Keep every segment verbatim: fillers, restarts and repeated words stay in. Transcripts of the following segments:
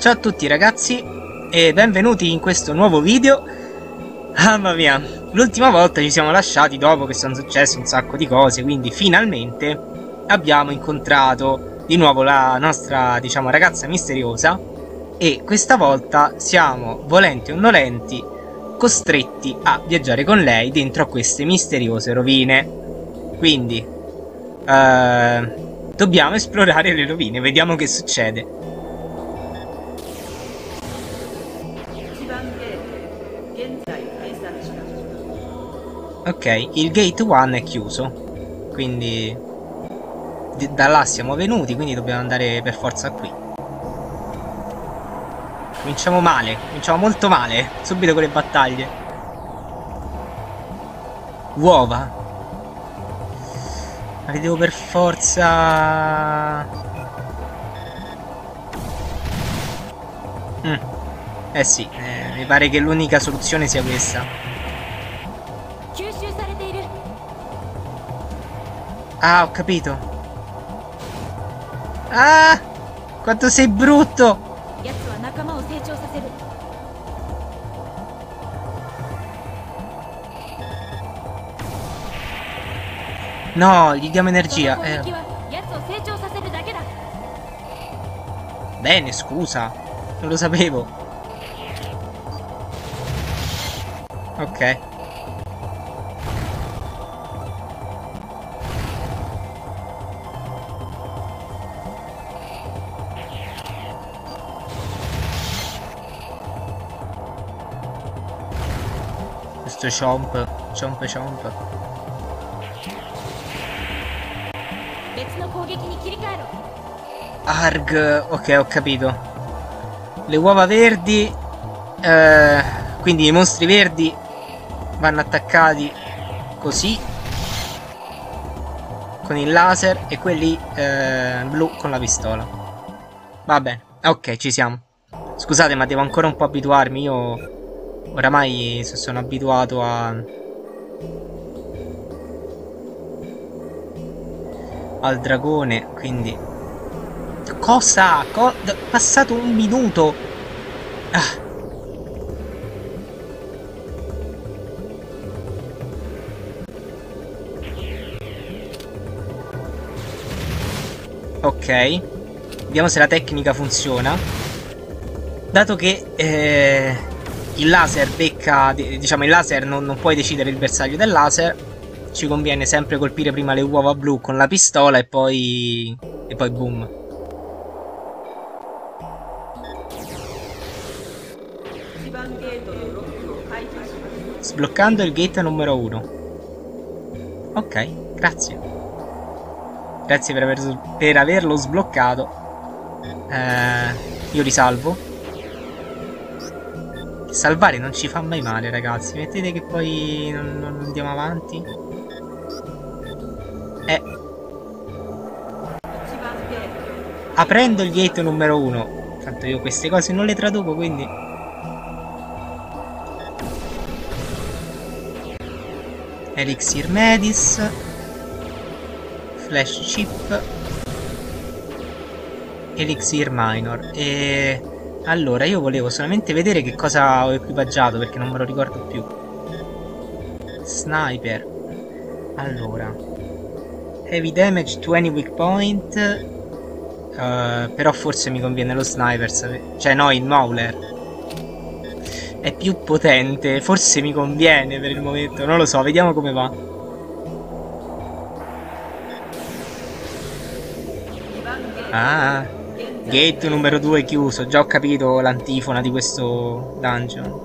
Ciao a tutti ragazzi e benvenuti in questo nuovo video. Ah, mamma mia, l'ultima volta ci siamo lasciati dopo che sono successe un sacco di cose, quindi finalmente abbiamo incontrato di nuovo la nostra, diciamo, ragazza misteriosa e questa volta siamo, volenti o nolenti, costretti a viaggiare con lei dentro a queste misteriose rovine. Quindi eh, dobbiamo esplorare le rovine, vediamo che succede. Ok, il gate uno è chiuso, quindi da là siamo venuti, quindi dobbiamo andare per forza qui. Cominciamo male, cominciamo molto male, subito con le battaglie. Uova. Ma le devo per forza... Mm. Eh sì, eh, mi pare che l'unica soluzione sia questa. Ah, ho capito. Ah, quanto sei brutto. No, gli diamo energia. Eh. Bene, scusa. Non lo sapevo. Ok. Chomp, chomp, chomp. Arg, ok, ho capito. Le uova verdi, eh, quindi i mostri verdi vanno attaccati così con il laser e quelli eh, blu con la pistola. Va bene, ok, ci siamo. Scusate, ma devo ancora un po' abituarmi io. Oramai sono abituato a... al dragone, quindi... Cosa? Co è passato un minuto! Ah. Ok, vediamo se la tecnica funziona. Dato che... Eh... il laser becca, diciamo il laser non, non puoi decidere il bersaglio del laser. Ci conviene sempre colpire prima le uova blu con la pistola e poi... e poi boom. Sbloccando il gate numero uno. Ok, grazie. Grazie per, aver, per averlo sbloccato. eh, Io risalvo. Salvare non ci fa mai male, ragazzi. Mettete che poi non, non andiamo avanti. Eh. Aprendo il gate numero uno. Tanto io queste cose non le traduco, quindi... Elixir Medis. Flash Chip. Elixir Minor. E... allora, io volevo solamente vedere che cosa ho equipaggiato, perché non me lo ricordo più. Sniper. Allora, heavy damage to any weak point. uh, Però forse mi conviene lo sniper. Cioè no, il Mauler è più potente. Forse mi conviene per il momento. Non lo so, vediamo come va. Ah, gate numero due chiuso, già ho capito l'antifona di questo dungeon.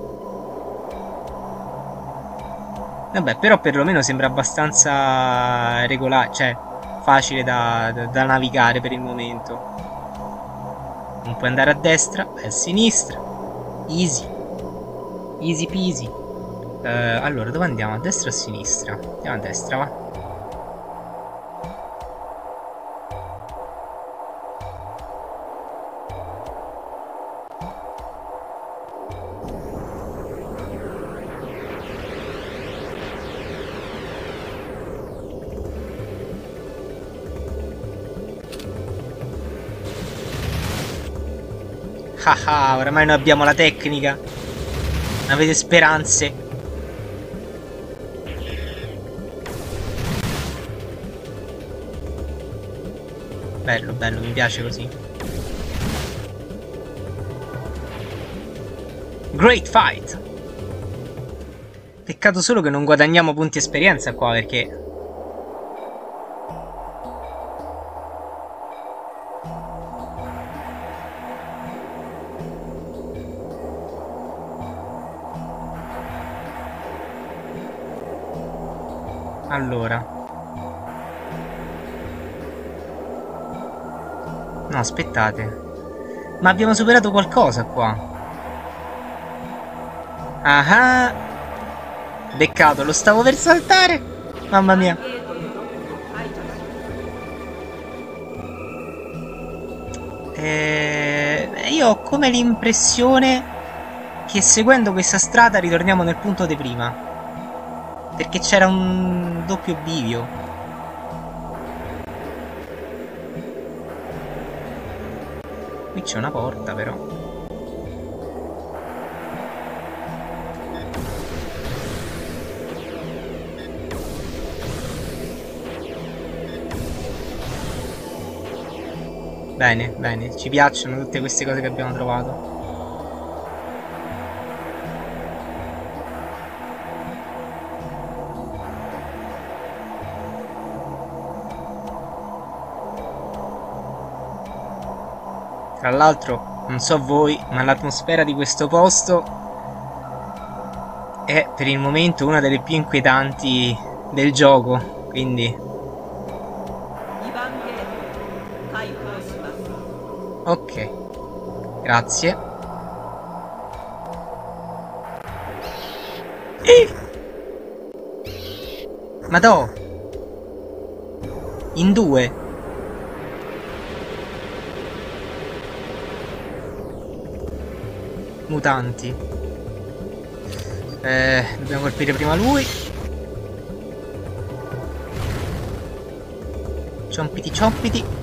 Vabbè, però perlomeno sembra abbastanza regolare, cioè facile da, da, da navigare per il momento. Non puoi andare a destra, a sinistra. Easy. Easy peasy. Uh, allora, dove andiamo? A destra o a sinistra? Andiamo a destra, va. ah, oramai noi abbiamo la tecnica. Non avete speranze. Bello, bello, mi piace così. Great fight. Peccato solo che non guadagniamo punti esperienza qua, perché allora no, aspettate, ma abbiamo superato qualcosa qua. Ah, beccato, lo stavo per saltare. Mamma mia. Eh, io ho come l'impressione che seguendo questa strada ritorniamo nel punto di prima, perché c'era un doppio bivio. Qui c'è una porta però. Bene, bene, ci piacciono tutte queste cose che abbiamo trovato. Tra l'altro, non so voi, ma l'atmosfera di questo posto è per il momento una delle più inquietanti del gioco, quindi... Ok, grazie. Eh! Madò! In due! Mutanti. Eh, dobbiamo colpire prima lui. Ciompiti ciompiti.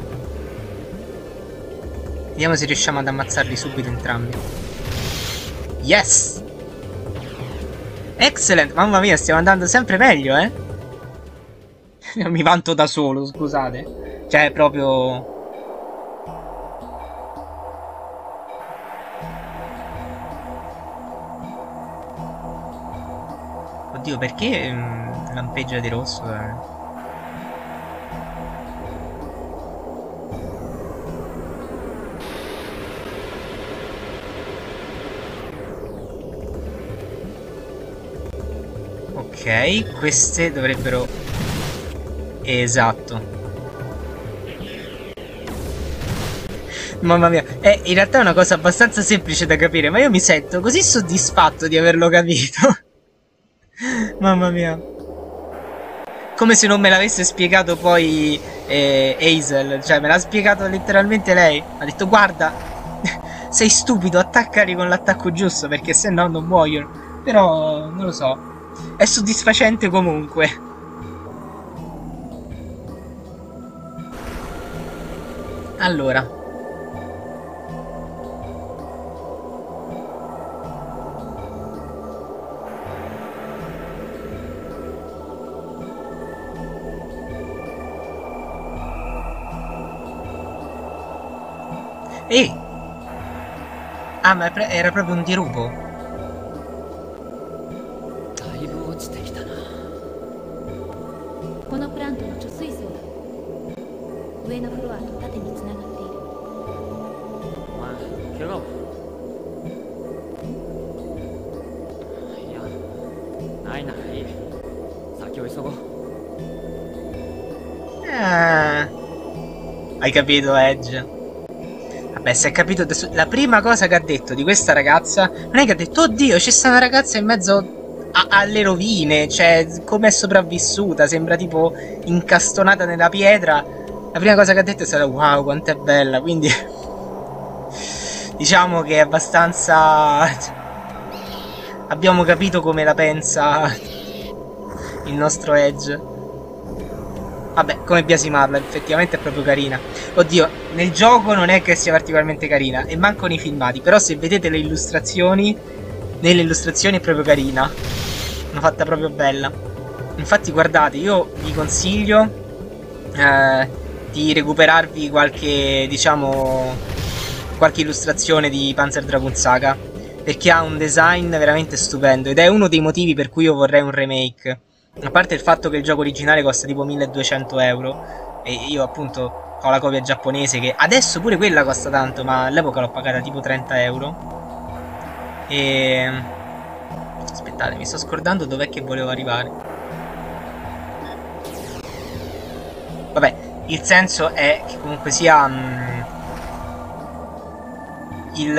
Vediamo se riusciamo ad ammazzarli subito entrambi. Yes! Excellent! Mamma mia, stiamo andando sempre meglio, eh! Mi vanto da solo, scusate. Cioè, proprio... Oddio, perché mh, lampeggia di rosso? Eh? Ok, queste dovrebbero... Esatto. Mamma mia, eh, in realtà è una cosa abbastanza semplice da capire, ma io mi sento così soddisfatto di averlo capito. Mamma mia. Come se non me l'avesse spiegato poi eh, Azel. Cioè me l'ha spiegato letteralmente lei. Ha detto guarda, sei stupido, attaccali con l'attacco giusto, perché se no non muoiono. Però non lo so, è soddisfacente comunque. Allora, Eh! Ah, ma era proprio un dirupo. Ah, hai capito, Edge? Beh, si è capito adesso. La prima cosa che ha detto di questa ragazza non è che ha detto oddio, c'è sta una ragazza in mezzo a, alle rovine, cioè com'è sopravvissuta, sembra tipo incastonata nella pietra. La prima cosa che ha detto è stata wow, quanto è bella, quindi diciamo che è abbastanza... abbiamo capito come la pensa il nostro Edge. Vabbè, come biasimarla, effettivamente è proprio carina. Oddio, nel gioco non è che sia particolarmente carina, e manco nei filmati, però se vedete le illustrazioni, nelle illustrazioni è proprio carina. Una fatta proprio bella. Infatti guardate, io vi consiglio eh, di recuperarvi qualche, diciamo, qualche illustrazione di Panzer Dragoon Saga, perché ha un design veramente stupendo, ed è uno dei motivi per cui io vorrei un remake. A parte il fatto che il gioco originale costa tipo milleduecento euro, e io appunto ho la copia giapponese, che adesso pure quella costa tanto, ma all'epoca l'ho pagata tipo trenta euro. E... aspettate, mi sto scordando dov'è che volevo arrivare. Vabbè, il senso è che comunque sia mh, il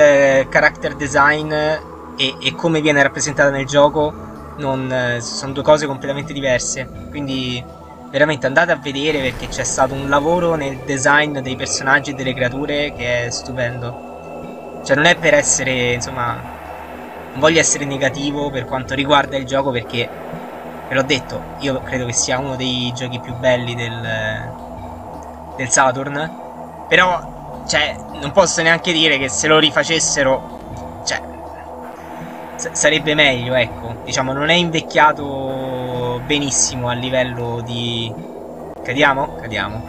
character design e, e come viene rappresentata nel gioco non, sono due cose completamente diverse, quindi veramente andate a vedere, perché c'è stato un lavoro nel design dei personaggi e delle creature che è stupendo. Cioè non è per essere, insomma, non voglio essere negativo per quanto riguarda il gioco, perché ve l'ho detto, io credo che sia uno dei giochi più belli del, del Saturn, però cioè, non posso neanche dire che se lo rifacessero, cioè, sarebbe meglio, ecco. Diciamo, non è invecchiato benissimo a livello di... Cadiamo? Cadiamo.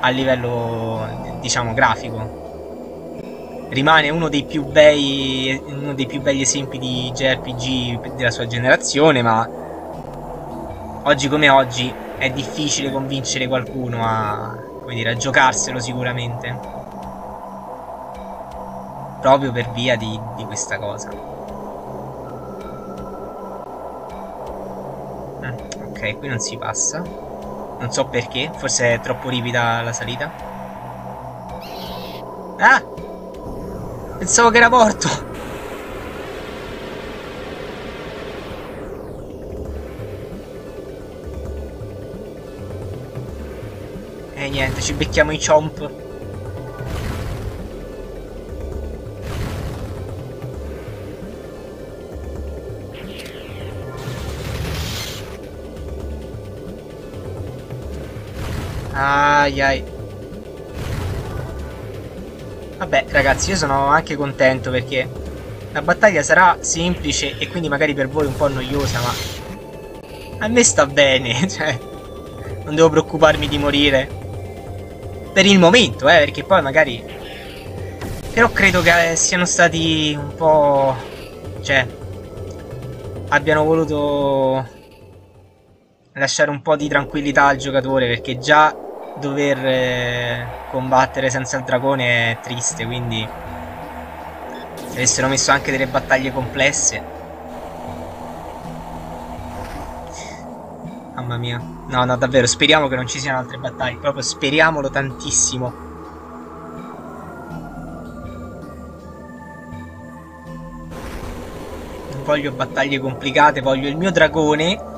A livello, diciamo, grafico. Rimane uno dei più bei, uno dei più belli esempi di J R P G della sua generazione, ma oggi come oggi è difficile convincere qualcuno a, come dire, a giocarselo sicuramente. Proprio per via di, di questa cosa. Ok, qui non si passa. Non so perché, forse è troppo ripida la salita. Ah! Pensavo che era morto! E niente, ci becchiamo i chomp. Ai ai. Vabbè ragazzi, io sono anche contento perché la battaglia sarà semplice e quindi magari per voi un po' noiosa, ma a me sta bene, cioè non devo preoccuparmi di morire per il momento, eh, perché poi magari, però credo che siano stati un po', cioè abbiano voluto lasciare un po' di tranquillità al giocatore, perché già dover eh, combattere senza il dragone è triste, quindi se avessero messo anche delle battaglie complesse, mamma mia. No no, davvero speriamo che non ci siano altre battaglie, proprio speriamolo tantissimo. Non voglio battaglie complicate, voglio il mio dragone.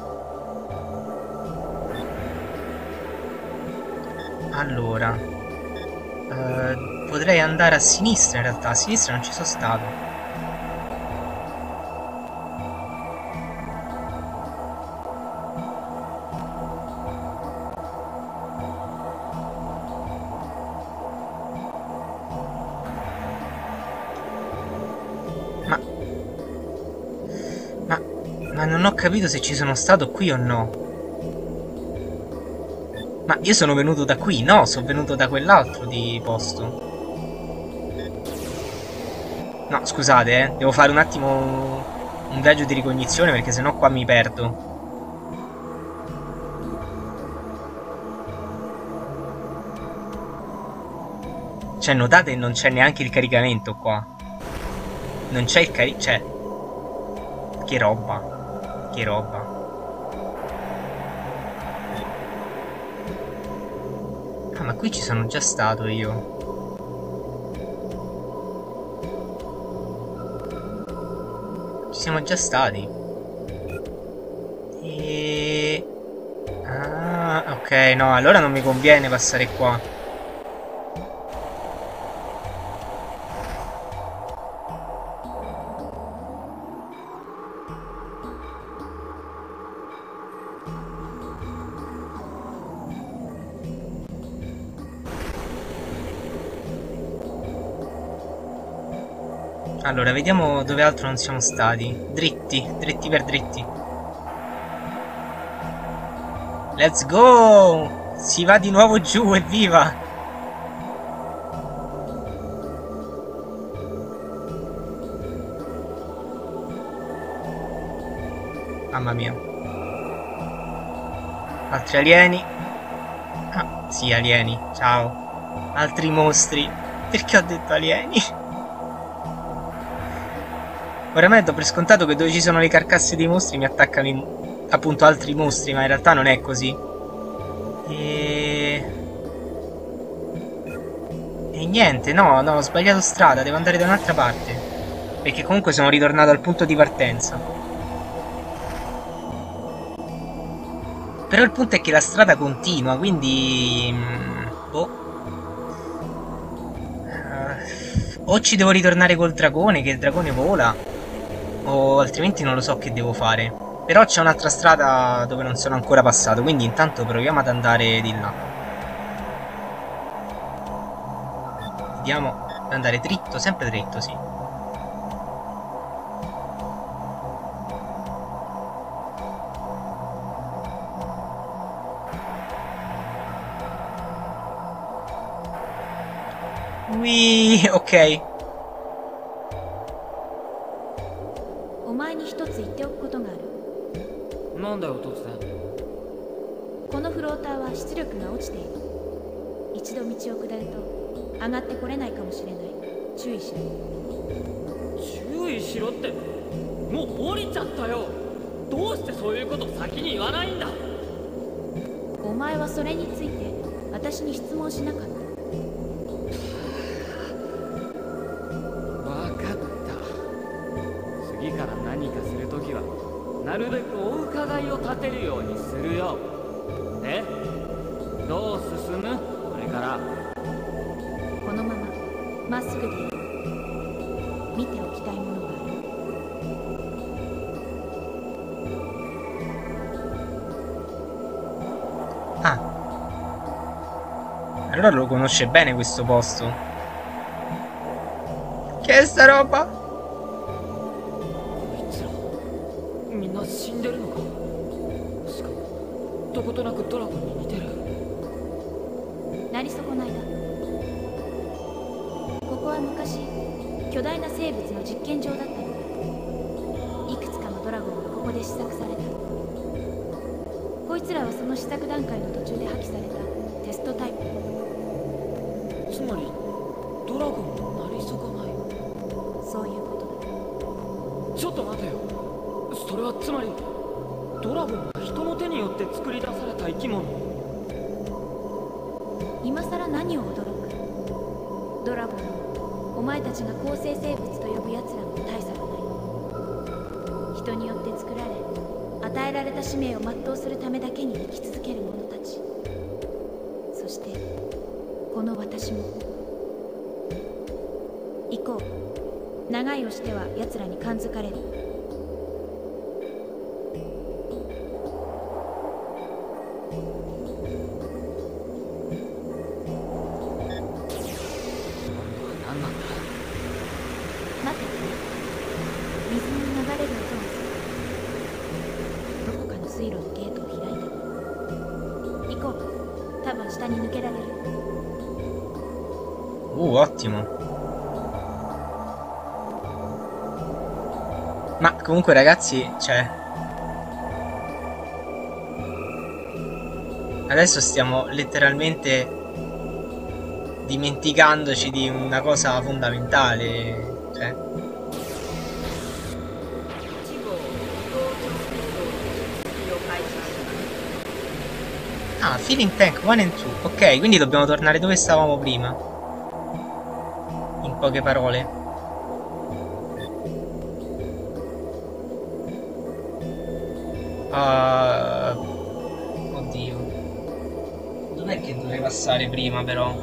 Allora, eh, potrei andare a sinistra in realtà, a sinistra non ci sono stato. Ma... Ma... Ma non ho capito se ci sono stato qui o no. Ma io sono venuto da qui, no? Sono venuto da quell'altro di posto. No, scusate, eh. Devo fare un attimo un viaggio di ricognizione, perché sennò qua mi perdo. Cioè, notate che non c'è neanche il caricamento qua. Non c'è il caric... Cioè... Che roba. Che roba. Ma qui ci sono già stato io. Ci siamo già stati. E... ah, ok, no, allora non mi conviene passare qua. Allora, vediamo dove altro non siamo stati. Dritti, dritti per dritti. Let's go! Si va di nuovo giù, evviva! Mamma mia. Altri alieni. Ah, sì, alieni. Ciao. Altri mostri. Perché ho detto alieni? Oramai do per scontato che dove ci sono le carcasse dei mostri mi attaccano in... appunto altri mostri, ma in realtà non è così. E... e niente, no, no, ho sbagliato strada, devo andare da un'altra parte. Perché comunque sono ritornato al punto di partenza. Però il punto è che la strada continua, quindi... boh. Uh, o ci devo ritornare col dragone, che il dragone vola, o altrimenti non lo so che devo fare. Però c'è un'altra strada dove non sono ancora passato, quindi intanto proviamo ad andare di là. Vediamo ad andare dritto, sempre dritto, sì. Wii, ok. Allora lo conosce bene questo posto. Che è sta roba? Uh, ottimo. Ma comunque ragazzi, cioè, adesso stiamo letteralmente dimenticandoci di una cosa fondamentale, cioè. Ah, Feeling Tank one and two. Ok, quindi dobbiamo tornare dove stavamo prima. Poche parole. Uh, oddio. Dov'è che dovrei passare prima però? Mm,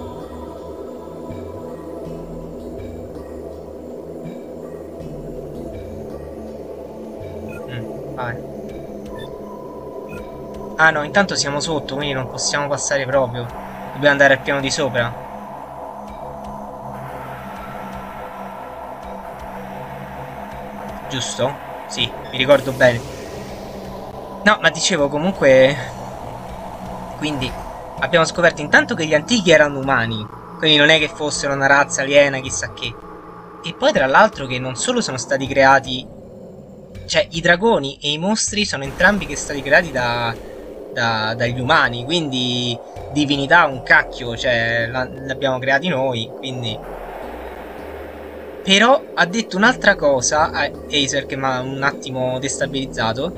vai. Ah no, intanto siamo sotto, quindi non possiamo passare proprio. Dobbiamo andare al piano di sopra. giusto? Sì, mi ricordo bene. No, ma dicevo comunque... Quindi abbiamo scoperto intanto che gli antichi erano umani, quindi non è che fossero una razza aliena, chissà che. E poi tra l'altro che non solo sono stati creati... Cioè, i dragoni e i mostri sono entrambi che stati creati da, da, dagli umani, quindi divinità un cacchio, cioè l'abbiamo creati noi, quindi... Però ha detto un'altra cosa, Azel, che mi ha un attimo destabilizzato,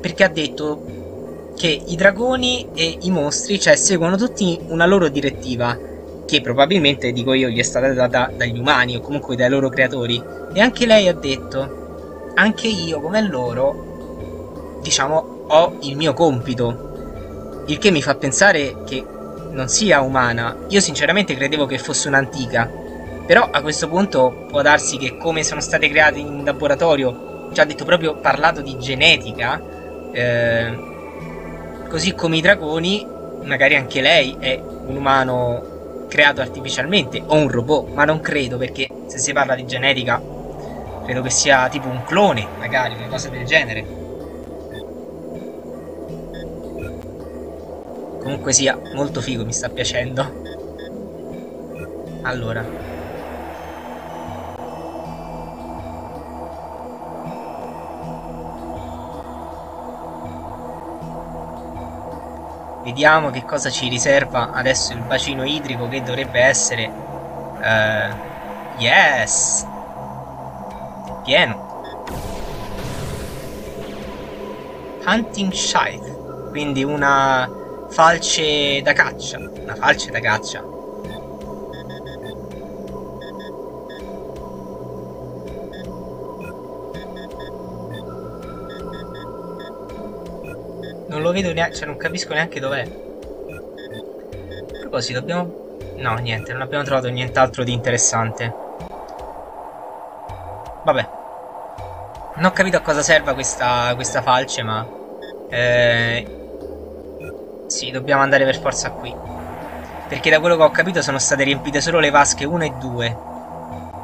perché ha detto che i dragoni e i mostri, cioè, seguono tutti una loro direttiva, che probabilmente, dico io, gli è stata data dagli umani o comunque dai loro creatori. E anche lei ha detto, anche io come loro, diciamo, ho il mio compito, il che mi fa pensare che non sia umana. Io sinceramente credevo che fosse un'antica. Però a questo punto può darsi che come sono state create in laboratorio, ci ha detto proprio, parlato di genetica, eh, così come i dragoni, magari anche lei è un umano creato artificialmente o un robot, ma non credo, perché se si parla di genetica credo che sia tipo un clone, magari una cosa del genere. Comunque sia molto figo, mi sta piacendo. Allora, vediamo che cosa ci riserva adesso il bacino idrico, che dovrebbe essere... Uh, yes! Pieno. Hunting Scythe. Quindi una falce da caccia. Una falce da caccia. Non lo vedo neanche, cioè non capisco neanche dov'è. A proposito, dobbiamo... No, niente, non abbiamo trovato nient'altro di interessante. Vabbè. Non ho capito a cosa serva questa, questa falce, ma... Eh... Sì, dobbiamo andare per forza qui. Perché da quello che ho capito sono state riempite solo le vasche uno e due.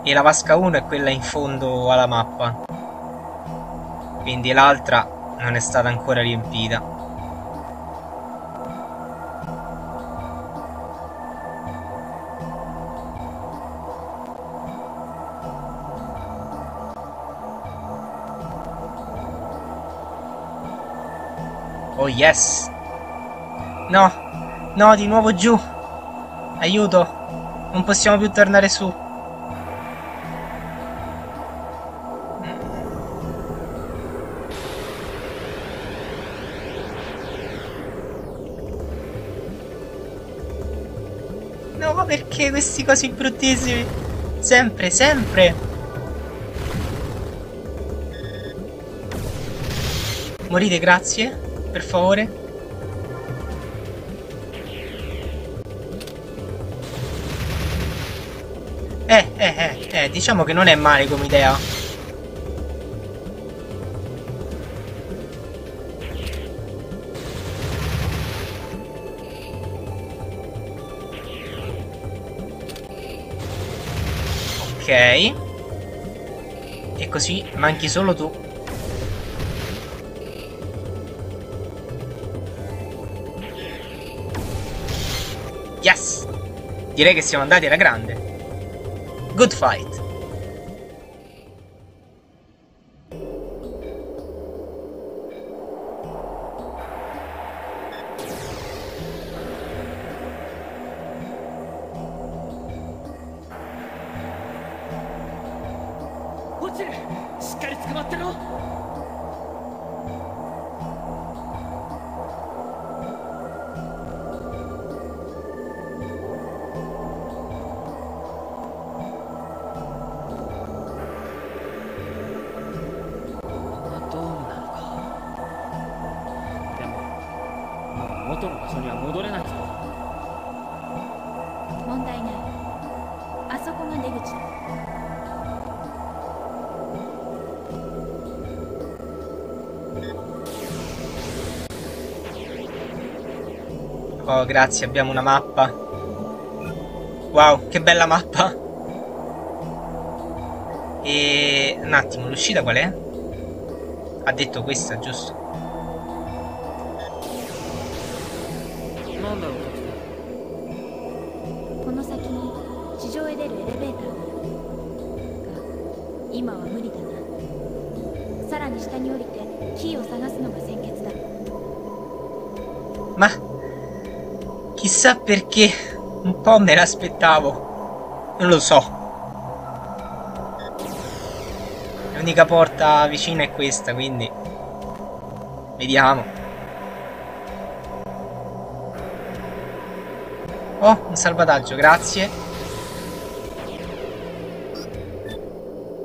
E la vasca uno è quella in fondo alla mappa. Quindi l'altra non è stata ancora riempita. Oh yes! No! No, di nuovo giù! Aiuto! Non possiamo più tornare su! No, perché questi cosi bruttissimi? Sempre, sempre! Morite, grazie, per favore. Eh, eh, eh, eh, diciamo che non è male come idea. Ok. E così manchi solo tu. Yes! Direi che siamo andati alla grande. Good fight. Oh, grazie, abbiamo una mappa. Wow, che bella mappa. E un attimo, l'uscita qual è? Ha detto questa, giusto? Ma chissà perché un po' me l'aspettavo, non lo so. L'unica porta vicina è questa, quindi vediamo. Oh, un salvataggio, grazie.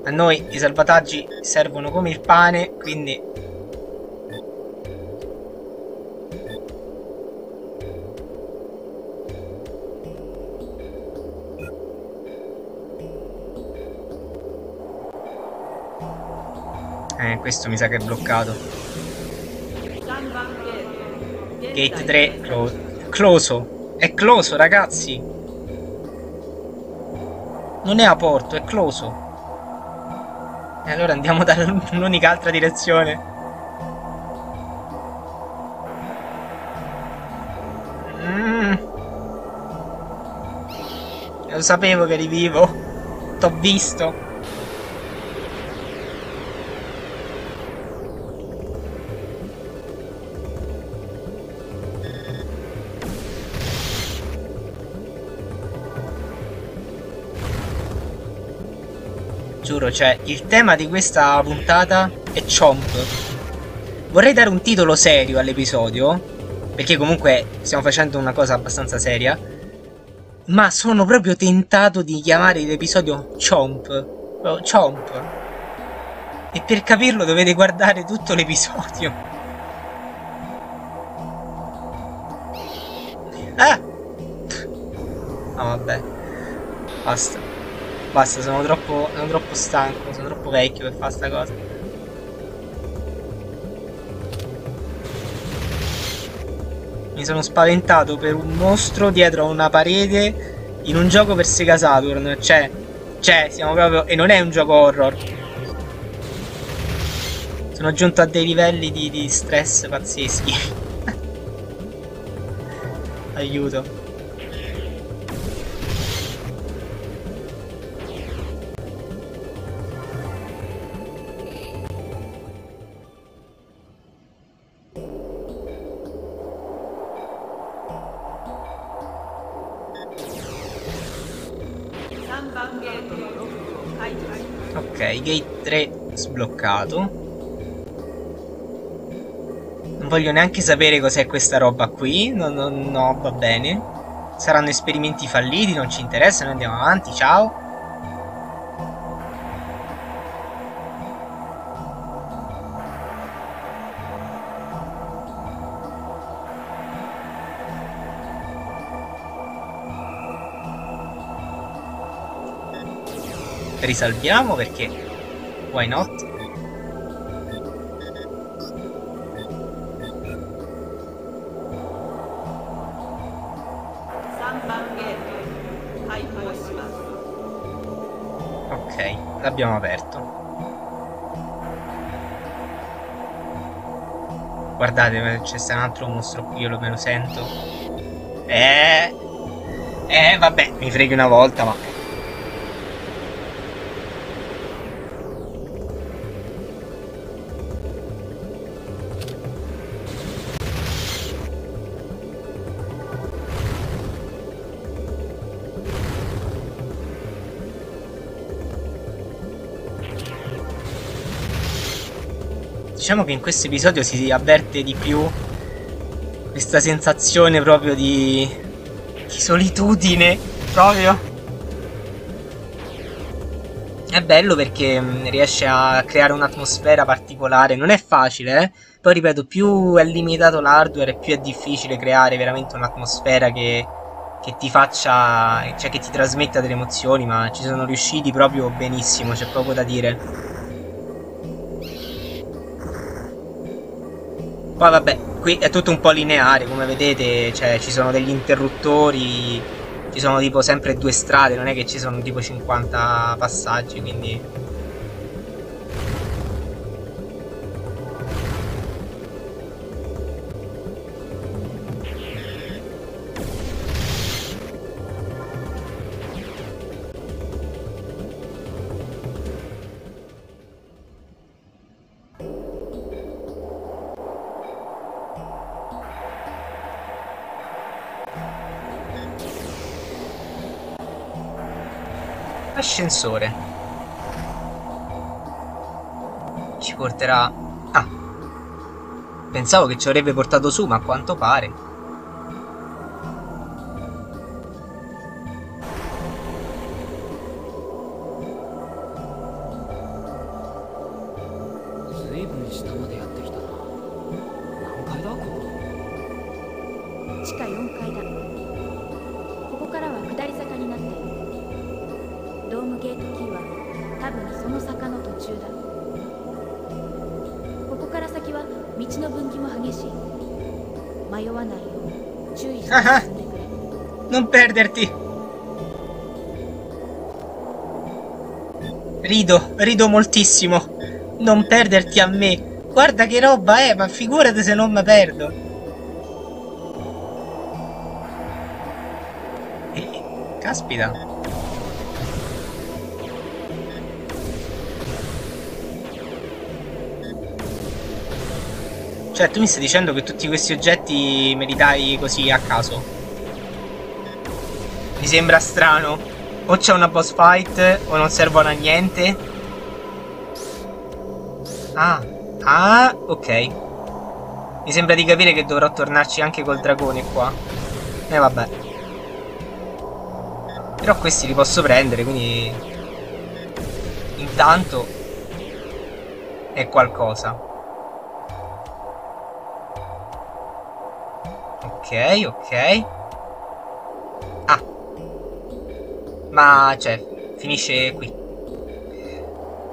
A noi i salvataggi servono come il pane, quindi Eh, questo mi sa che è bloccato. Gate tre, clo closo. È closo, ragazzi. Non è aperto, è closo. E allora andiamo dall'unica altra direzione. Mm. Lo sapevo che rivivo. T'ho visto. Giuro, cioè, il tema di questa puntata è chomp. Vorrei dare un titolo serio all'episodio, perché comunque stiamo facendo una cosa abbastanza seria, ma sono proprio tentato di chiamare l'episodio chomp. Chomp. E per capirlo dovete guardare tutto l'episodio. Ah! Ah, vabbè. Basta. Basta, sono troppo, sono troppo stanco, sono troppo vecchio per fare sta cosa. Mi sono spaventato per un mostro dietro a una parete in un gioco per Sega Saturn, cioè, cioè, siamo proprio... e non è un gioco horror. Sono giunto a dei livelli di, di stress pazzeschi. Aiuto. Ok, gate tre sbloccato. Non voglio neanche sapere cos'è questa roba qui. No, no, no, va bene. Saranno esperimenti falliti, non ci interessa, noi andiamo avanti, ciao. Risalviamo perché why not? Ok, l'abbiamo aperto. Guardate, c'è un altro mostro qui, io lo me lo sento. Eh, eh, vabbè, mi freghi una volta, ma diciamo che in questo episodio si avverte di più questa sensazione proprio di, di solitudine, proprio. È bello perché riesce a creare un'atmosfera particolare, non è facile, eh? Poi ripeto, più è limitato l'hardware più è difficile creare veramente un'atmosfera che, che ti faccia, cioè che ti trasmetta delle emozioni, ma ci sono riusciti proprio benissimo, c'è poco da dire. Poi vabbè, qui è tutto un po' lineare, come vedete, cioè ci sono degli interruttori, ci sono tipo sempre due strade, non è che ci sono tipo cinquanta passaggi, quindi Ascensore. Ci porterà... Ah! Pensavo che ci avrebbe portato su, ma a quanto pare... Ah, non perderti. Rido, rido moltissimo. Non perderti a me. Guarda che roba è, ma figurati se non mi perdo. Eh, caspita. Cioè, tu mi stai dicendo che tutti questi oggetti me li dai così a caso? Mi sembra strano. O c'è una boss fight o non servono a niente. Ah, ah, ok. Mi sembra di capire che dovrò tornarci anche col dragone qua. Eh vabbè. Però questi li posso prendere, quindi... Intanto... è qualcosa. Ok, ok. Ah. Ma, cioè, finisce qui.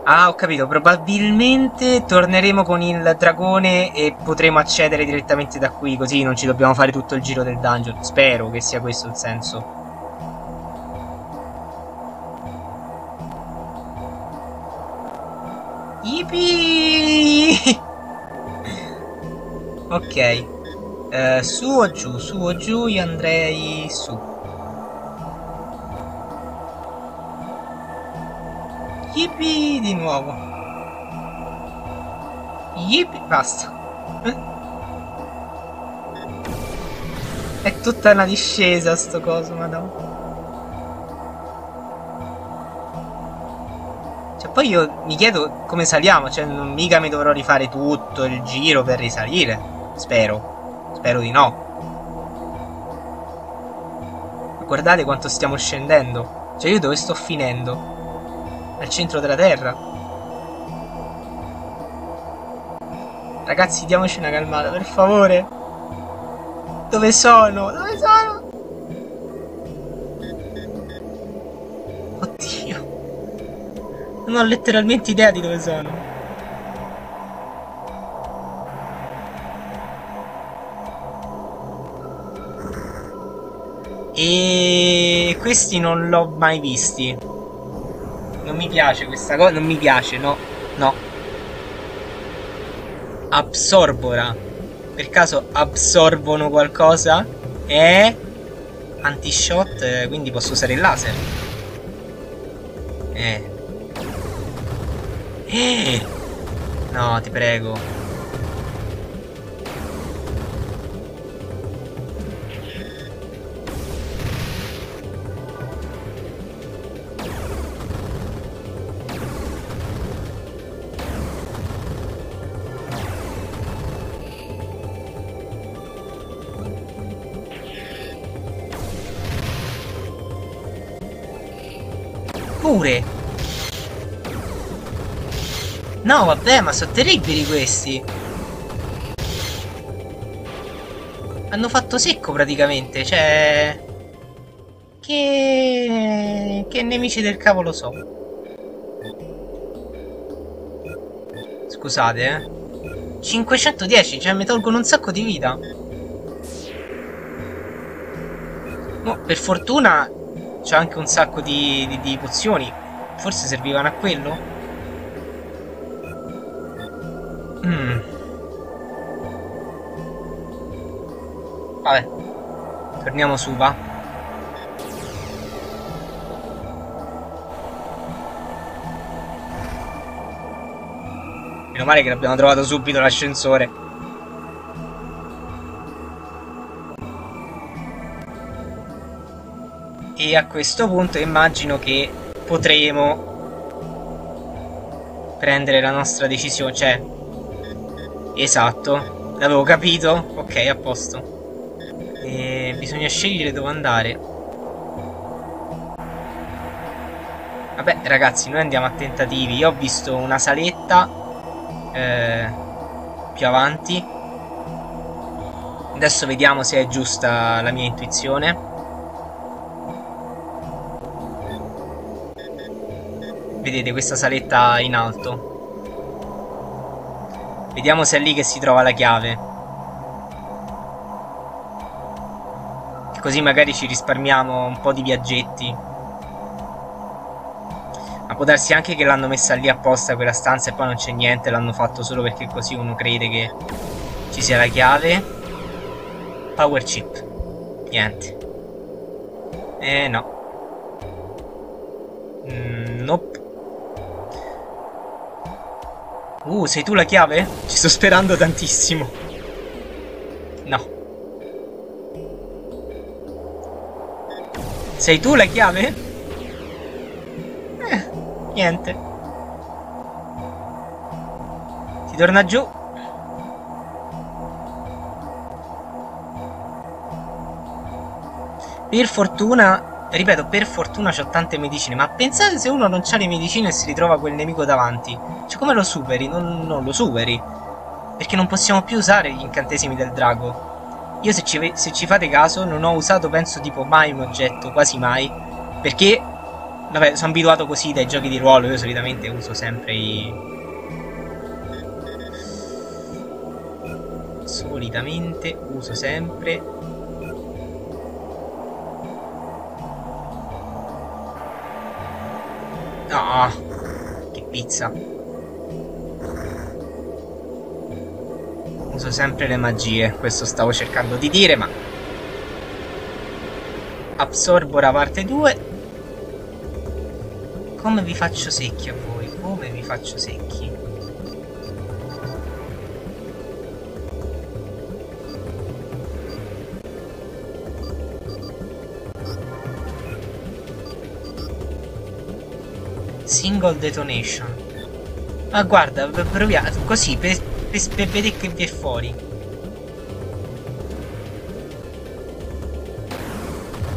Ah, ho capito. Probabilmente torneremo con il dragone e potremo accedere direttamente da qui. Così non ci dobbiamo fare tutto il giro del dungeon. Spero che sia questo il senso. Yippee! Ok. Uh, su o giù, su o giù, io andrei su. Yippee di nuovo. Yippee, basta. Eh? È tutta una discesa sto coso, madonna. Cioè, poi io mi chiedo come saliamo, cioè non mica mi dovrò rifare tutto il giro per risalire, spero. Spero di no. Guardate quanto stiamo scendendo. Cioè io dove sto finendo? Al centro della terra. Ragazzi, diamoci una calmata, per favore. Dove sono? Dove sono? Oddio. Non ho letteralmente idea di dove sono. E questi non l'ho mai visti. Non mi piace questa cosa. Non mi piace, no. No. Absorbora. Per caso absorbono qualcosa? Eh? Anti-shot. Quindi posso usare il laser. Eh. Eh. No, ti prego. No vabbè, ma sono terribili questi. Hanno fatto secco praticamente. Cioè, Che Che nemici del cavolo sono. Scusate eh cinquecentodieci. Cioè mi tolgono un sacco di vita. No, per fortuna c'è anche un sacco di, di, di pozioni. Forse servivano a quello? Mm. Vabbè. Torniamo su, va. Meno male che l'abbiamo trovato subito l'ascensore. E a questo punto immagino che potremo prendere la nostra decisione, cioè, esatto, l'avevo capito, ok, a posto. E bisogna scegliere dove andare. Vabbè ragazzi, noi andiamo a tentativi. Io ho visto una saletta eh, più avanti. Adesso vediamo se è giusta la mia intuizione. Vedete questa saletta in alto? Vediamo se è lì che si trova la chiave, così magari ci risparmiamo un po' di viaggetti. Ma può darsi anche che l'hanno messa lì apposta quella stanza e poi non c'è niente, l'hanno fatto solo perché così uno crede che ci sia la chiave. Power chip. Niente. Eh no. Mm, nope. Uh, sei tu la chiave? Ci sto sperando tantissimo. No. Sei tu la chiave? Eh, niente. Si torna giù. Per fortuna, ripeto, per fortuna c'ho tante medicine. Ma pensate se uno non c'ha le medicine e si ritrova quel nemico davanti. Cioè, come lo superi? Non, non lo superi. Perché non possiamo più usare gli incantesimi del drago. Io se ci, se ci fate caso non ho usato, penso, tipo mai un oggetto, quasi mai. Perché, vabbè, sono abituato così dai giochi di ruolo. Io solitamente uso sempre i... Solitamente uso sempre... No, che pizza. Uso sempre le magie, questo stavo cercando di dire, ma... Absorbo la parte due. Come vi faccio secchi a voi? Come vi faccio secchi? Single detonation. Ma guarda, proviamo così per, per, per vedere che vi è fuori.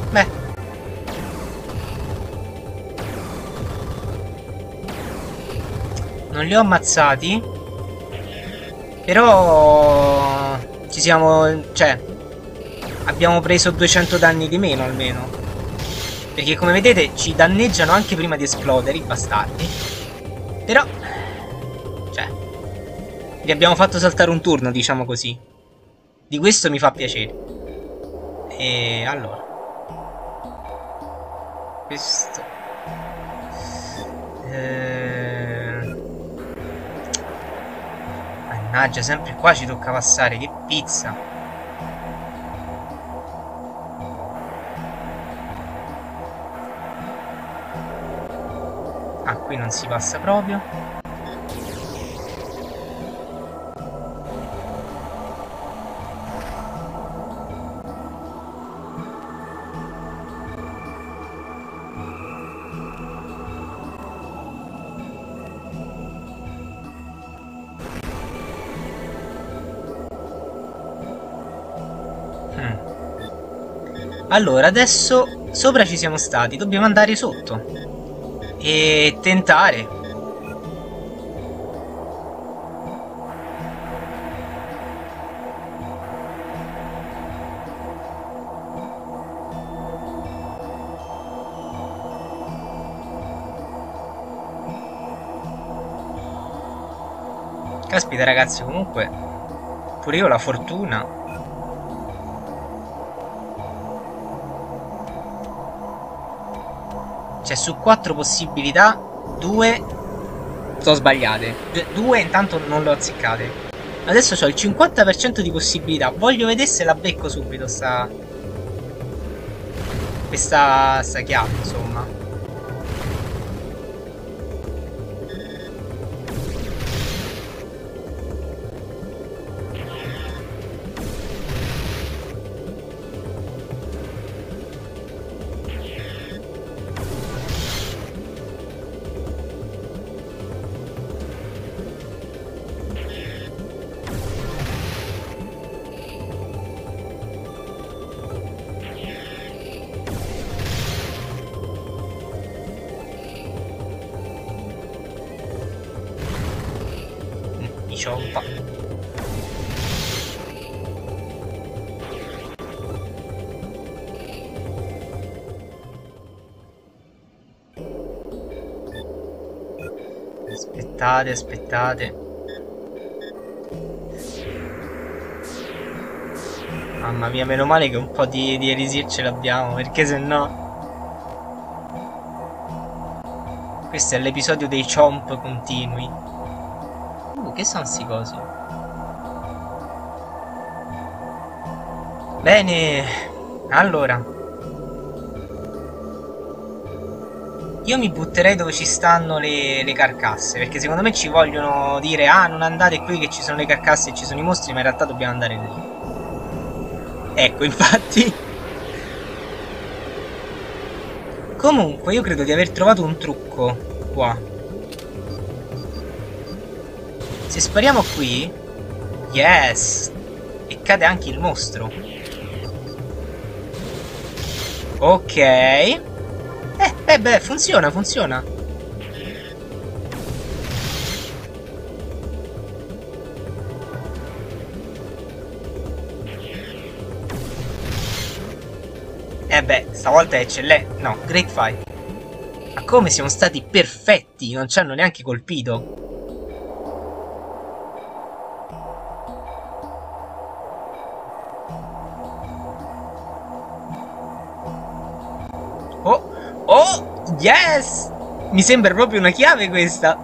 Beh, non li ho ammazzati, però ci siamo, cioè abbiamo preso duecento danni di meno almeno. Perché come vedete ci danneggiano anche prima di esplodere, i bastardi. Però, cioè, vi abbiamo fatto saltare un turno, diciamo così. Di questo mi fa piacere. E allora, questo eh... mannaggia, sempre qua ci tocca passare, che pizza. Ah, qui non si passa proprio. Hmm. Allora, adesso sopra ci siamo stati, dobbiamo andare sotto e tentare. Caspita ragazzi, comunque pure io la fortuna. Cioè, su quattro possibilità, due sono sbagliate. Due intanto non le ho azzeccate. Adesso ho il cinquanta per cento di possibilità. Voglio vedere se la becco subito sta... Questa... sta chiave, insomma. diciamo un po'. Aspettate, aspettate. Mamma mia, meno male che un po' di, di elisir ce l'abbiamo, perché se no... Questo è l'episodio dei chomp continui. Uh, che sono sti cosi? Bene, allora... Io mi butterei dove ci stanno le, le carcasse, perché secondo me ci vogliono dire: ah, non andate qui che ci sono le carcasse e ci sono i mostri, ma in realtà dobbiamo andare lì. Ecco, infatti. Comunque io credo di aver trovato un trucco qua. Se spariamo qui, yes, e cade anche il mostro. Ok. Eh, beh, beh, funziona, funziona. Eh beh, stavolta è eccellente. No, great fight. Ma come siamo stati perfetti, non ci hanno neanche colpito. Oh. Oh, yes! Mi sembra proprio una chiave questa.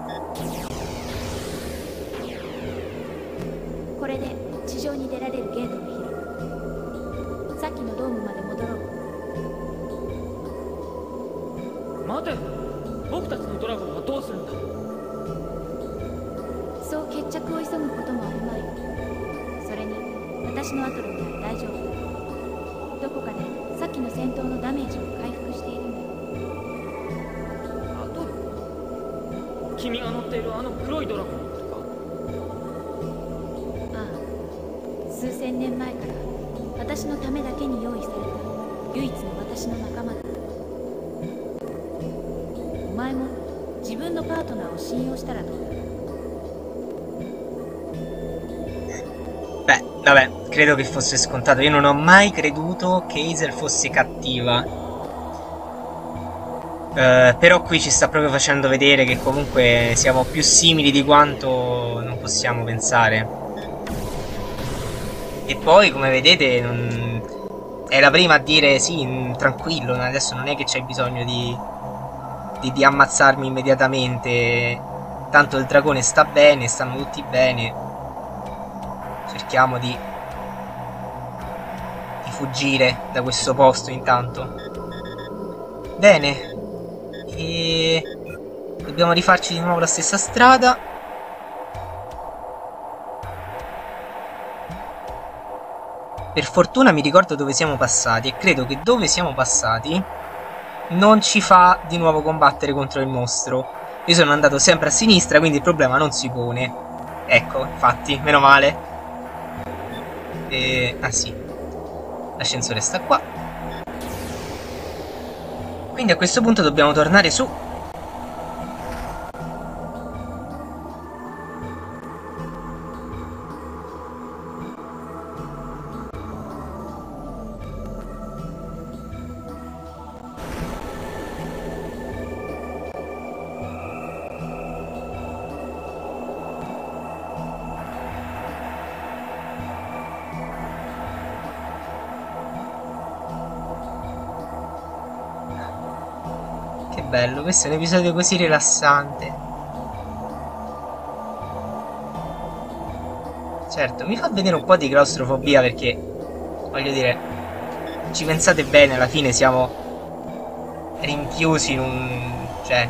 Beh, vabbè, credo che fosse scontato. Io non ho mai creduto che Azel fosse cattiva, eh, però qui ci sta proprio facendo vedere che comunque siamo più simili di quanto non possiamo pensare. E poi, come vedete, non... è la prima a dire sì, tranquillo, adesso non è che c'è bisogno di... Di, di ammazzarmi immediatamente, tanto il dragone sta bene, stanno tutti bene, cerchiamo di, di fuggire da questo posto intanto. Bene, e dobbiamo rifarci di nuovo la stessa strada. Per fortuna mi ricordo dove siamo passati, e credo che dove siamo passati non ci fa di nuovo combattere contro il mostro. Io sono andato sempre a sinistra, quindi il problema non si pone. Ecco, infatti, meno male. E... ah sì, l'ascensore sta qua. Quindi a questo punto dobbiamo tornare su. Bello, questo è un episodio così rilassante. Certo, mi fa vedere un po' di claustrofobia perché, voglio dire, ci pensate bene, alla fine siamo rinchiusi in un... cioè...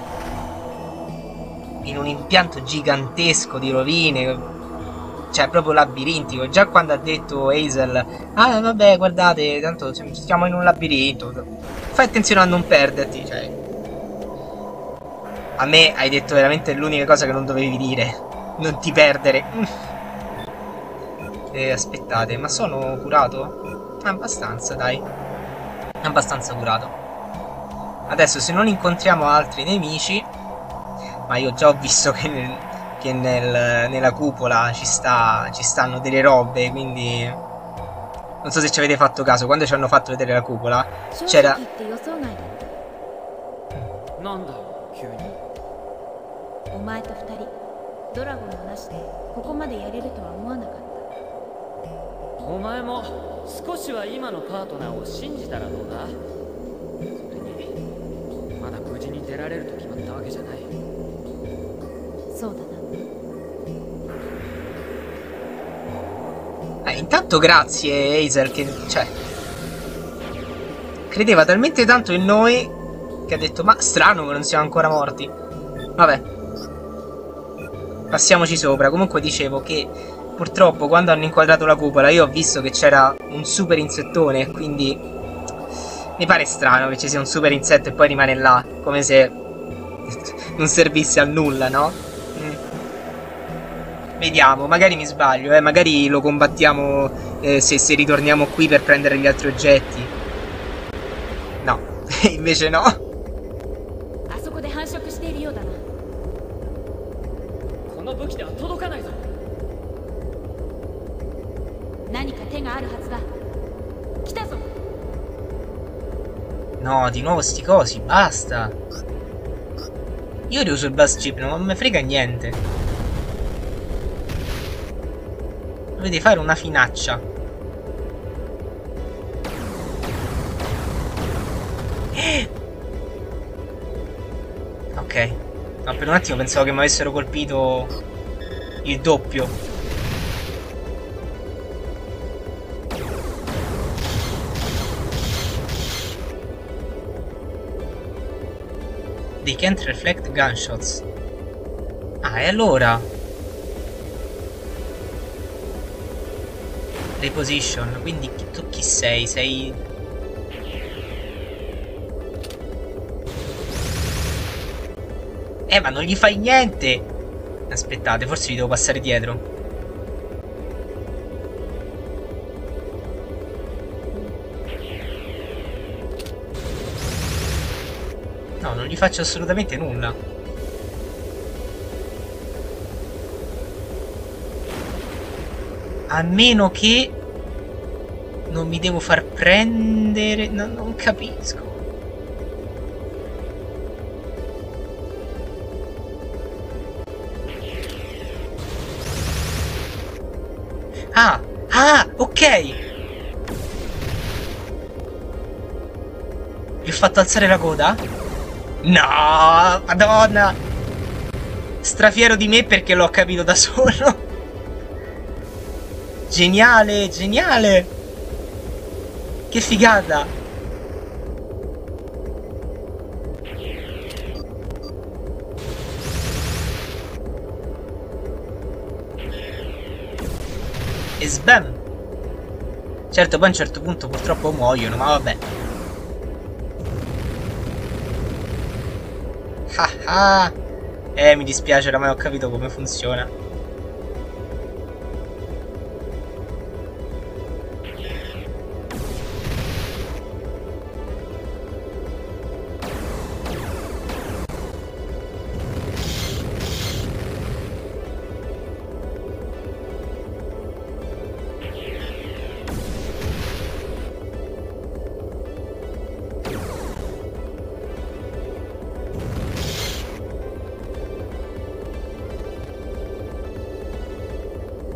in un impianto gigantesco di rovine, cioè proprio labirintico. Già quando ha detto Azel, ah vabbè, guardate, tanto siamo in un labirinto, fai attenzione a non perderti, cioè... A me hai detto veramente l'unica cosa che non dovevi dire. Non ti perdere. E aspettate, ma sono curato? Abbastanza, dai. Abbastanza curato. Adesso se non incontriamo altri nemici... Ma io già ho visto che, nel, che nel, nella cupola ci, sta, ci stanno delle robe, quindi non so se ci avete fatto caso, quando ci hanno fatto vedere la cupola c'era... Eh, intanto grazie Azel che, cioè, credeva talmente tanto in noi che ha detto ma strano che non siamo ancora morti. Vabbè, passiamoci sopra. Comunque dicevo che purtroppo quando hanno inquadrato la cupola io ho visto che c'era un super insettone, quindi mi pare strano che ci sia un super insetto e poi rimane là come se non servisse a nulla, no? Mm. Vediamo, magari mi sbaglio, eh? Magari lo combattiamo eh, se, se ritorniamo qui per prendere gli altri oggetti. No, invece no. No, di nuovo sti cosi, basta. Io riuso il bus chip, non mi frega niente. Dovete fare una finaccia. Eh! Ok. No, per un attimo pensavo che mi avessero colpito il doppio. They can't reflect gunshots. Ah, e allora? Reposition, quindi tu chi sei? Sei... Eh, ma non gli fai niente! Aspettate, forse vi devo passare dietro. No, non gli faccio assolutamente nulla. A meno che non mi devo far prendere... No, non capisco. Ah! Ah! Ok! Gli ho fatto alzare la coda? No, madonna! Strafiero di me perché l'ho capito da solo. Geniale, geniale! Che figata! E sbam! Certo, poi a un certo punto purtroppo muoiono, ma vabbè. Ah, ah. Eh, mi dispiace, oramai ho capito come funziona.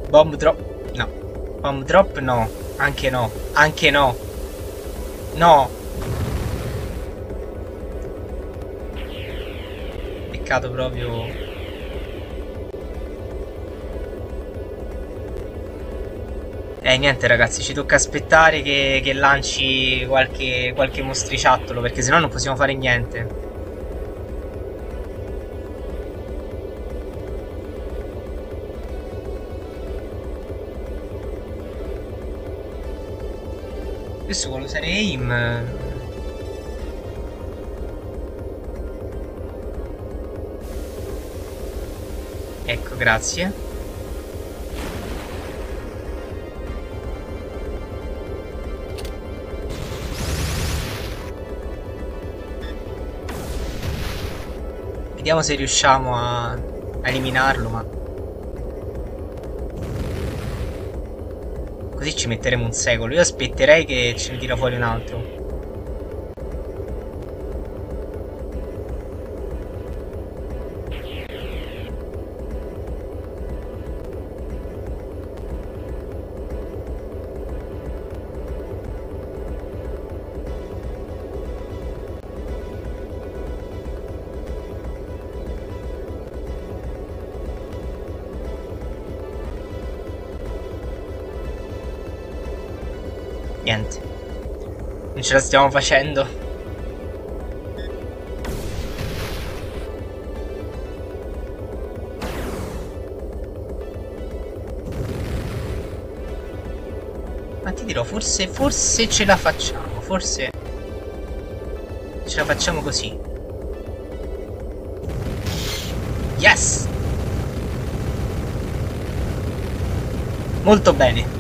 Bomb drop, no. Bomb drop, no. Anche no. Anche no. No. Peccato proprio. Eh, niente ragazzi, ci tocca aspettare che, che lanci qualche, qualche mostriciattolo, perché sennò non possiamo fare niente. Adesso vuole usare aim. Ecco, grazie. Vediamo se riusciamo a eliminarlo, ma... Così ci metteremo un secolo. Io aspetterei che ce ne tira fuori un altro. Niente, non ce la stiamo facendo. Ma ti dirò, forse, forse ce la facciamo, forse ce la facciamo così. Yes! Molto bene.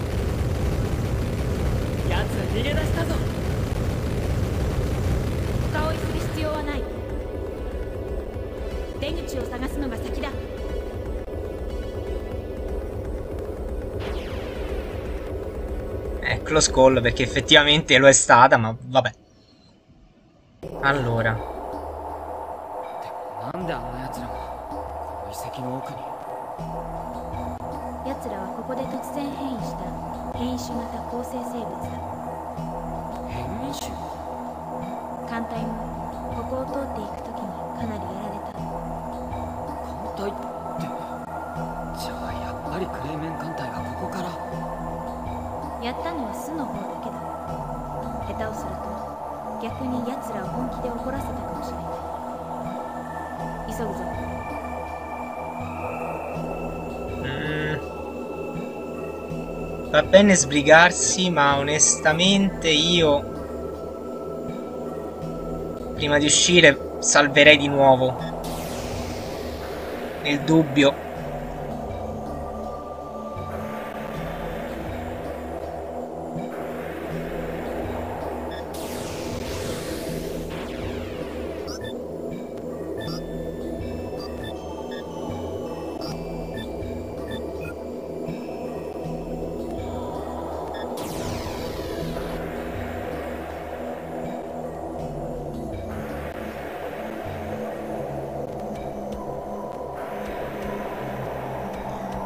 Ecco lo scroll, perché effettivamente lo è stata, ma vabbè. Allora. Mm. Va bene sbrigarsi, ma onestamente io prima di uscire salverei di nuovo, nel dubbio.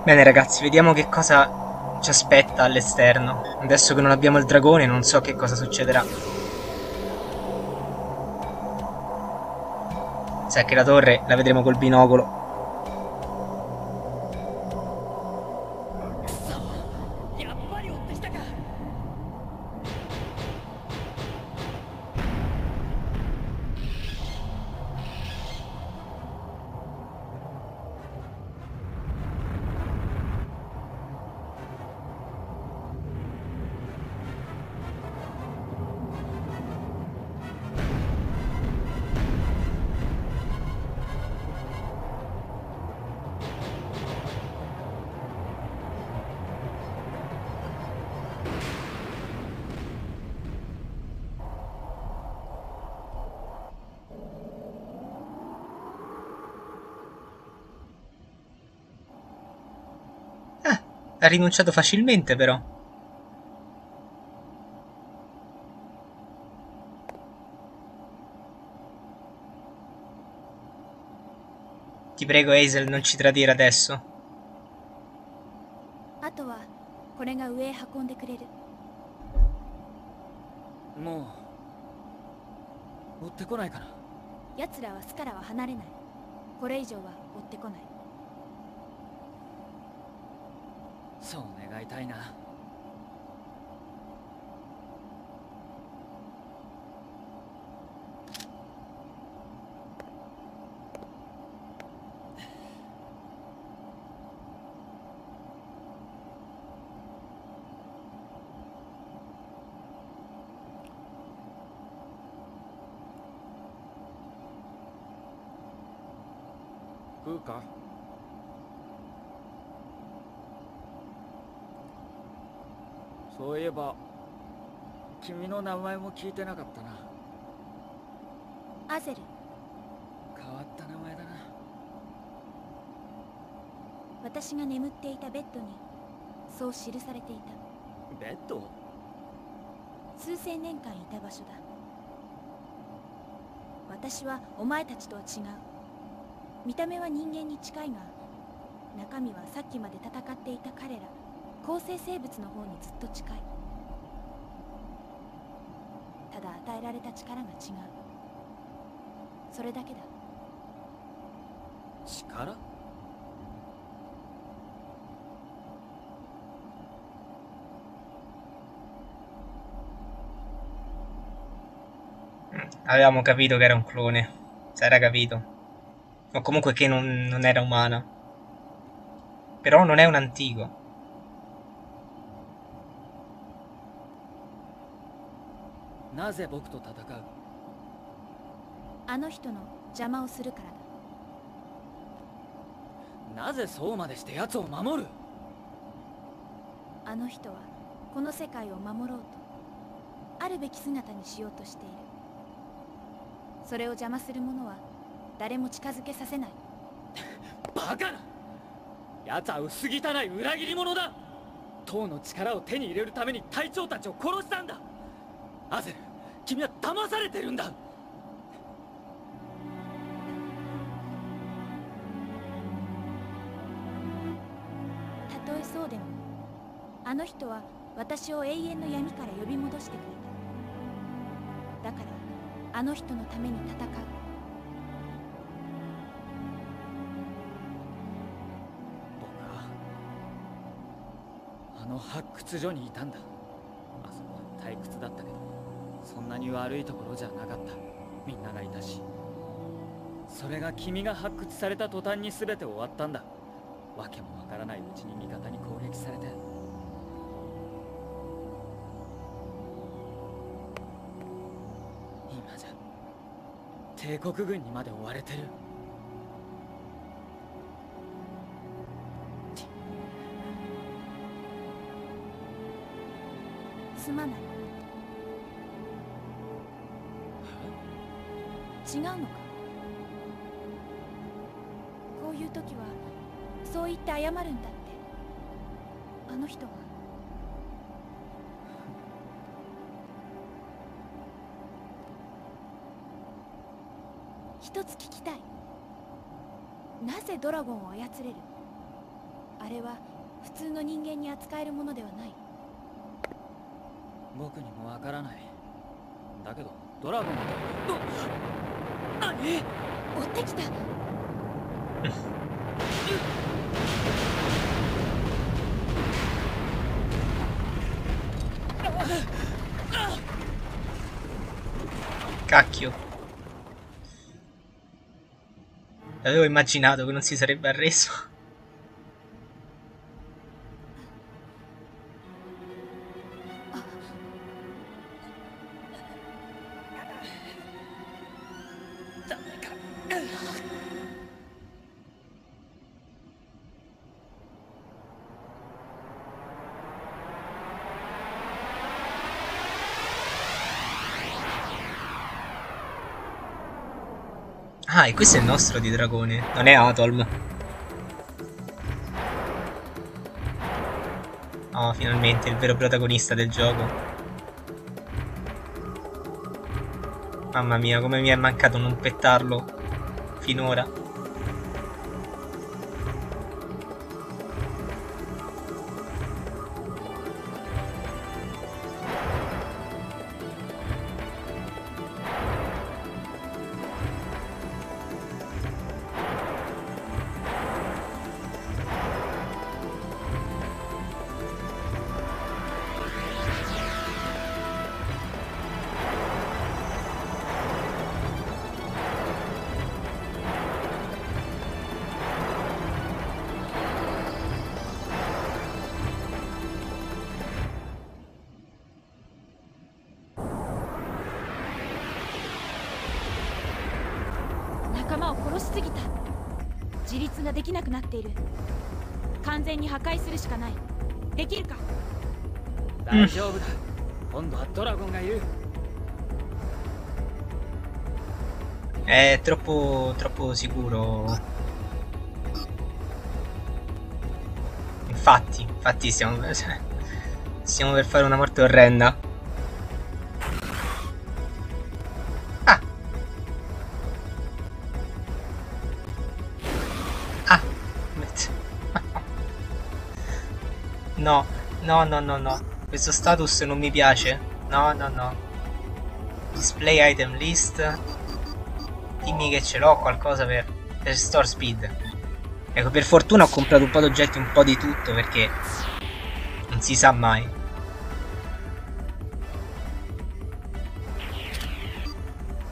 Bene ragazzi, vediamo che cosa ci aspetta all'esterno. Adesso che non abbiamo il dragone non so che cosa succederà. Sai che la torre la vedremo col binocolo. Ha rinunciato facilmente però. Ti prego Azel, non ci tradire adesso. Kuka.そういえば、君の名前も聞いてなかったな。アゼル。変わった名前だな。私が眠っていたベッドにそう記されていた。ベッド？数千年間いた場所だ。私はお前たちとは違う。見た目は人間に近いが、中身はさっきまで戦っていた彼ら構成生物の方にずっと近い。ただ与えられた力が違う、それだけだ。力？Avevamo capito che era un clone, si era capito, o comunque che non, non era umana, però non è un antico. Perché io combatto? Perché so male che io lo proteggo? Quella persona vuole proteggere questo mondo, vuole proteggerlo. それを邪魔する者は誰も近づけさせない。バカな。やつは薄汚い裏切り者だ。塔の力を手に入れるために隊長たちを殺したんだ。アゼル、君は騙されてるんだ。たとえそうでも、あの人は私を永遠の闇から呼び戻してくれた。だから、 あの人のために戦う。僕はあの発掘所にいたんだ。あそこは退屈だったけど、そんなに悪いところじゃなかった。みんながいたし、それが君が発掘された途端に全て終わったんだ。わけもわからないうちに味方に攻撃されて。 帝国軍にまで追われてる。すまない。違うのか。こういう時はそう言って謝るんだって、あの人は。 一つ聞きたい。なぜドラゴンを操れる？あれは普通の人間に扱えるものではない。僕にもわからない。だけどドラゴンと…何？追ってきた。Cacchio. L'avevo immaginato che non si sarebbe arreso. Ah, e questo è il nostro di dragone, non è Atolm. Oh, finalmente il vero protagonista del gioco. Mamma mia, come mi è mancato non pettarlo finora. È troppo, troppo sicuro. Infatti, infatti stiamo Stiamo per fare una morte orrenda. Ah! Ah! No, no, no, no, no. Questo status non mi piace. No, no, no. Display item list. Dimmi che ce l'ho qualcosa per, per store speed. Ecco, per fortuna ho comprato un po' di oggetti, un po' di tutto, perché non si sa mai.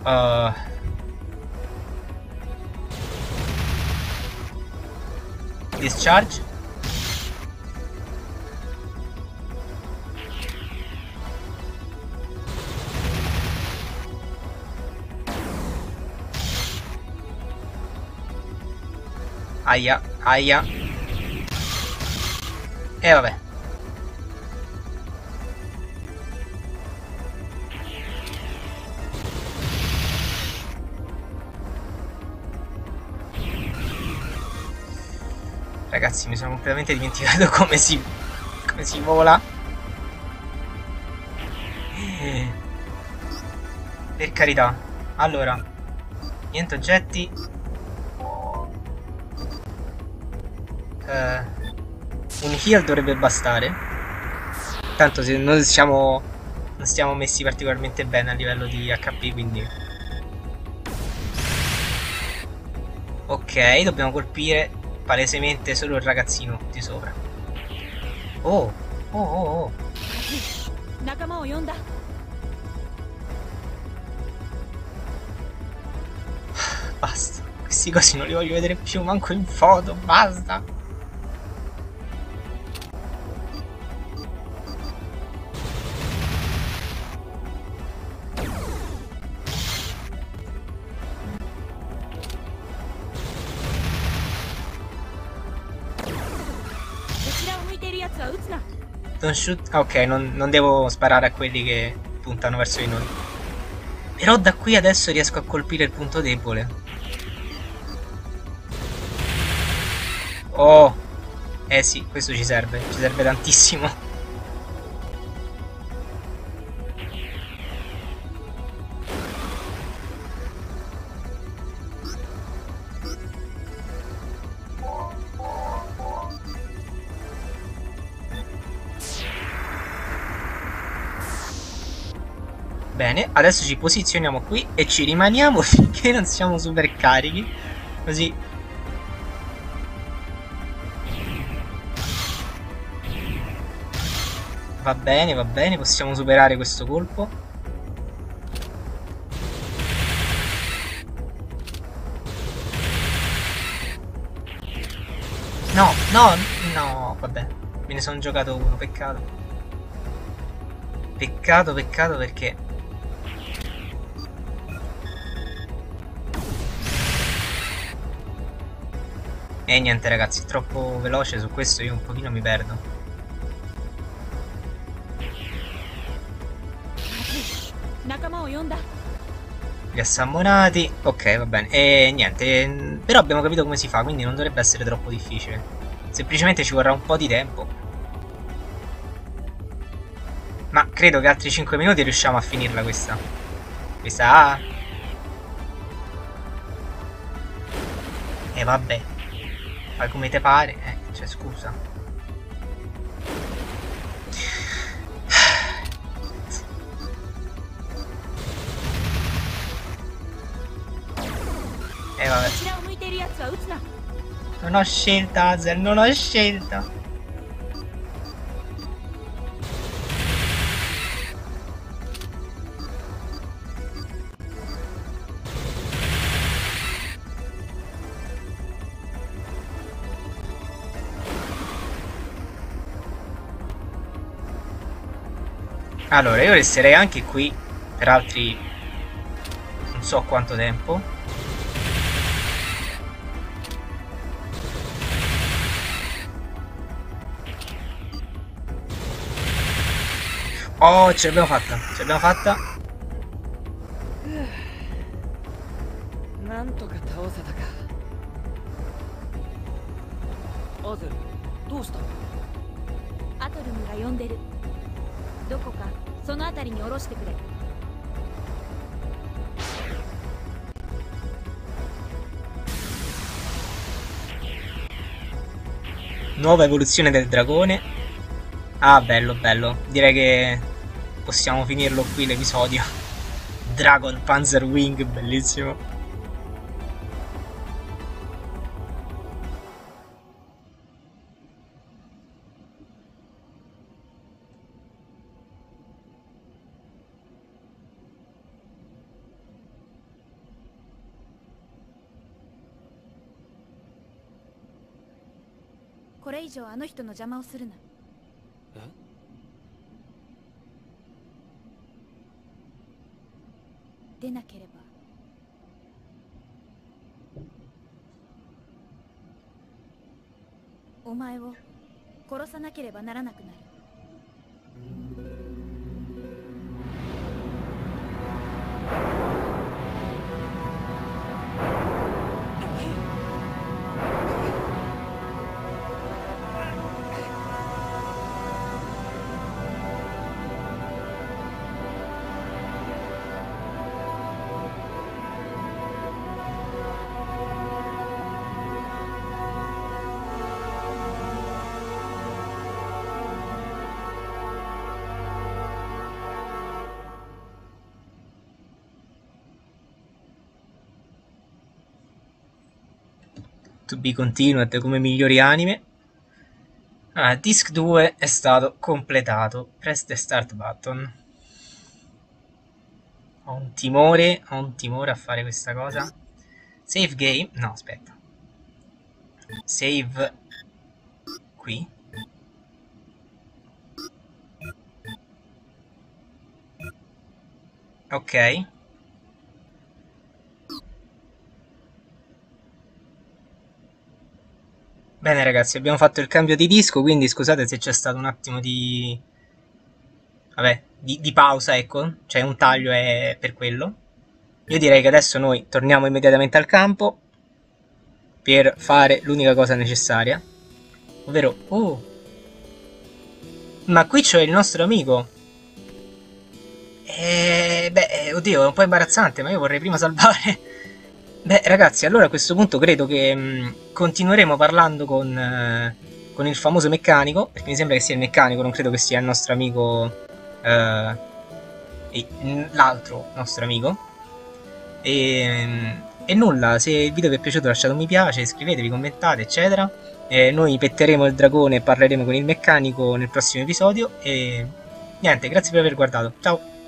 Uh. Discharge. Aia, aia. E vabbè. Ragazzi, mi sono completamente dimenticato come si come si vola. Per carità. Allora, niente oggetti. Uh, un heal dovrebbe bastare. Tanto se non siamo non stiamo messi particolarmente bene a livello di acca pi, quindi ok, dobbiamo colpire palesemente solo il ragazzino di sopra. Oh, oh, oh, oh. Basta, questi cosi non li voglio vedere più manco in foto, basta. Don't shoot. Ok, non, non devo sparare a quelli che puntano verso di noi. Però da qui adesso riesco a colpire il punto debole. Oh. Eh sì, questo ci serve. Ci serve tantissimo. Bene, adesso ci posizioniamo qui e ci rimaniamo finché non siamo super carichi. Così. Va bene, va bene, possiamo superare questo colpo. No, no, no, vabbè. Me ne sono giocato uno, peccato. Peccato, peccato perché... E niente ragazzi, troppo veloce su questo, io un pochino mi perdo. Li ha sammonati. Ok, va bene. E niente, però abbiamo capito come si fa, quindi non dovrebbe essere troppo difficile. Semplicemente ci vorrà un po' di tempo. Ma credo che altri cinque minuti riusciamo a finirla questa. Questa... Ah. E vabbè. Fai come te pare, eh, cioè scusa. E eh, vabbè. Non ho scelta, Azel, non ho scelta. Allora, io resterei anche qui per altri non so quanto tempo. Oh, ce l'abbiamo fatta, ce l'abbiamo fatta. どこかその辺りに降ろしてくれ。Nuova evoluzione del dragone. Ah, bello bello, direi che possiamo finirlo qui l'episodio. Dragon Panzer Wing, bellissimo.これ以上あの人の邪魔をするな。え？出なければ。お前を殺さなければならなくなる。To be continued come migliori anime. Ah, disc due è stato completato. Press the start button. Ho un timore, ho un timore a fare questa cosa. Save game. No, aspetta. Save qui. Ok. Bene ragazzi, abbiamo fatto il cambio di disco, quindi scusate se c'è stato un attimo di... Vabbè, di, di pausa, ecco, cioè un taglio è per quello. Io direi che adesso noi torniamo immediatamente al campo per fare l'unica cosa necessaria, ovvero... Oh! Ma qui c'è il nostro amico! E... Beh, oddio, è un po' imbarazzante, ma io vorrei prima salvare... Beh ragazzi, allora a questo punto credo che mh, continueremo parlando con, eh, con il famoso meccanico, perché mi sembra che sia il meccanico, non credo che sia il nostro amico, eh, l'altro nostro amico. E, e nulla, se il video vi è piaciuto lasciate un mi piace, iscrivetevi, commentate, eccetera. E noi petteremo il dragone e parleremo con il meccanico nel prossimo episodio. E niente, grazie per aver guardato, ciao!